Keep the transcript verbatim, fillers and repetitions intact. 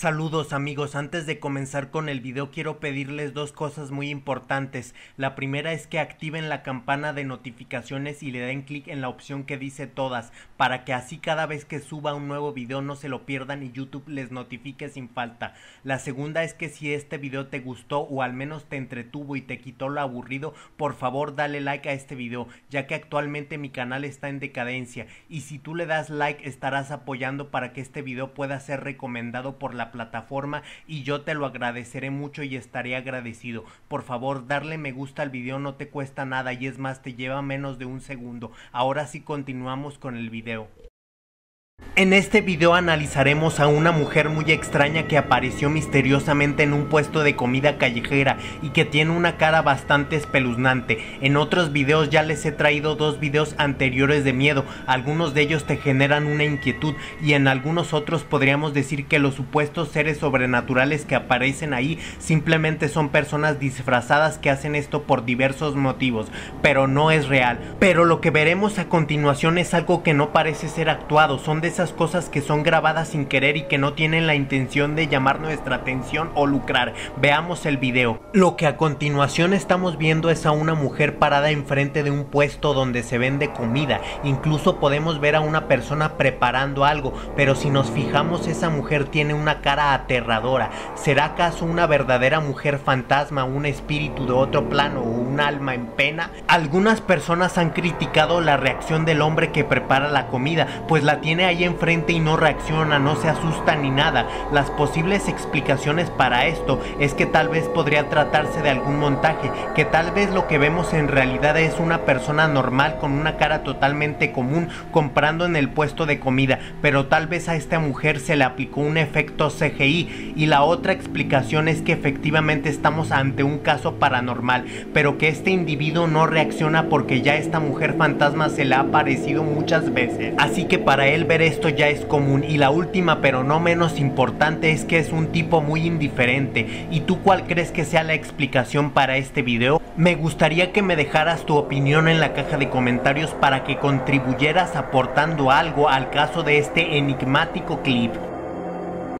Saludos amigos, antes de comenzar con el video quiero pedirles dos cosas muy importantes. La primera es que activen la campana de notificaciones y le den clic en la opción que dice todas, para que así cada vez que suba un nuevo video no se lo pierdan y YouTube les notifique sin falta. La segunda es que si este video te gustó o al menos te entretuvo y te quitó lo aburrido, por favor dale like a este video, ya que actualmente mi canal está en decadencia y si tú le das like estarás apoyando para que este video pueda ser recomendado por la plataforma y yo te lo agradeceré mucho y estaré agradecido. Por favor, darle me gusta al video no te cuesta nada y es más, te lleva menos de un segundo. Ahora sí, continuamos con el video. En este video analizaremos a una mujer muy extraña que apareció misteriosamente en un puesto de comida callejera y que tiene una cara bastante espeluznante. En otros videos ya les he traído dos videos anteriores de miedo, algunos de ellos te generan una inquietud y en algunos otros podríamos decir que los supuestos seres sobrenaturales que aparecen ahí simplemente son personas disfrazadas que hacen esto por diversos motivos, pero no es real. Pero lo que veremos a continuación es algo que no parece ser actuado, son de esas cosas que son grabadas sin querer y que no tienen la intención de llamar nuestra atención o lucrar. Veamos el video. Lo que a continuación estamos viendo es a una mujer parada enfrente de un puesto donde se vende comida. Incluso podemos ver a una persona preparando algo, pero si nos fijamos, esa mujer tiene una cara aterradora. ¿Será acaso una verdadera mujer fantasma, un espíritu de otro plano o un alma en pena? Algunas personas han criticado la reacción del hombre que prepara la comida, pues la tiene ahí enfrente y no reacciona, no se asusta ni nada. Las posibles explicaciones para esto es que tal vez podría tratarse de algún montaje, que tal vez lo que vemos en realidad es una persona normal con una cara totalmente común comprando en el puesto de comida, pero tal vez a esta mujer se le aplicó un efecto C G I. Y la otra explicación es que efectivamente estamos ante un caso paranormal, pero que este individuo no reacciona porque ya esta mujer fantasma se le ha aparecido muchas veces, así que para él ver esto ya es común. Y la última pero no menos importante es que es un tipo muy indiferente. ¿Y tú cuál crees que sea la explicación para este video? Me gustaría que me dejaras tu opinión en la caja de comentarios para que contribuyeras aportando algo al caso de este enigmático clip.